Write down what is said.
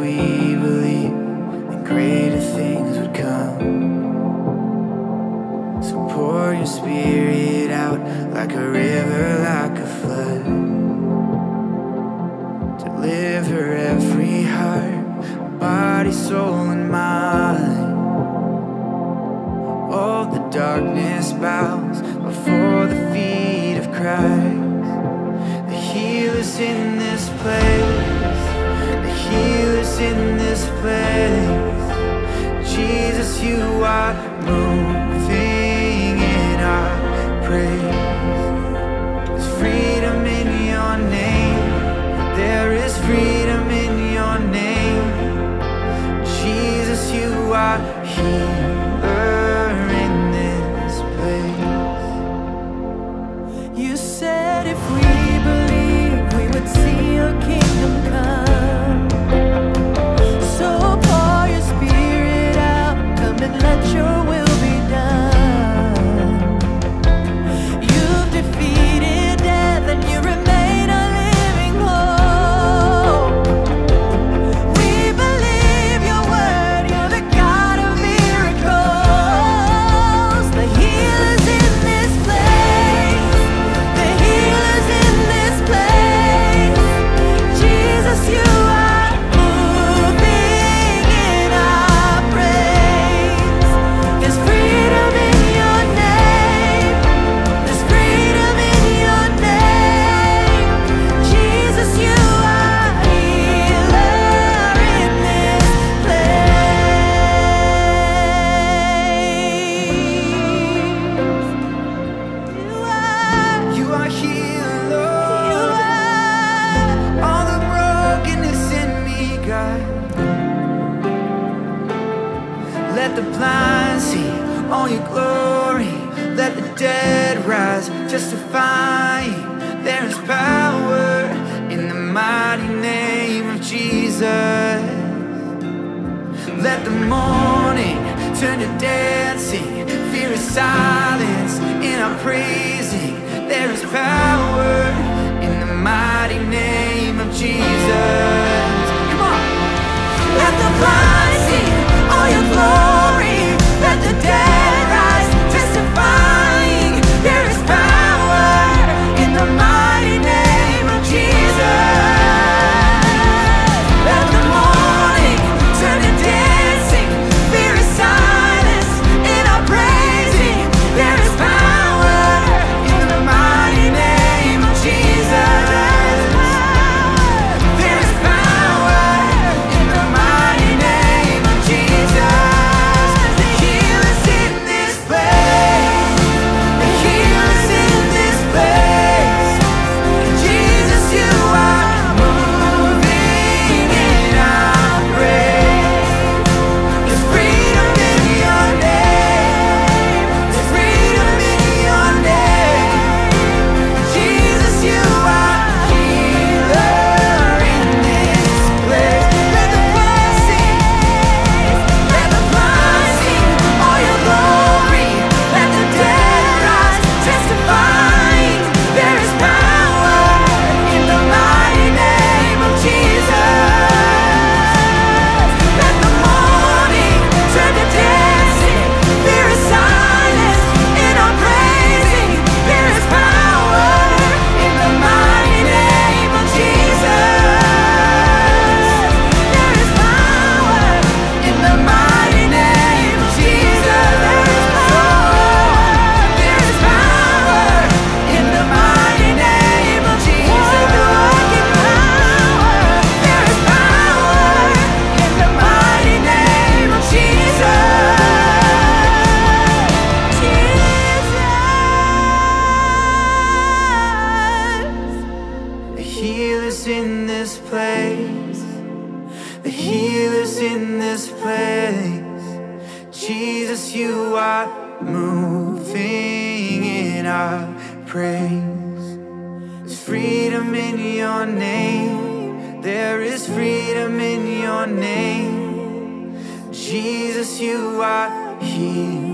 we believe, then greater things would come. So pour your spirit out like a river, like a flood. Deliver every heart, body, soul, and mind. All the darkness bows before the feet of Christ. The healer's in this place. The healer's in this place. Jesus, you are moving in our praise. There's freedom in your name. There is freedom in your name. Jesus, you are healer in this place. You said if we believe, we would see your kingdom come. Let your will be done. You've defeated death and you remain a living hope. We believe your word, you're the God of miracles. The healer's in this place. The healer's in this place. Jesus, you Jesus, you are here.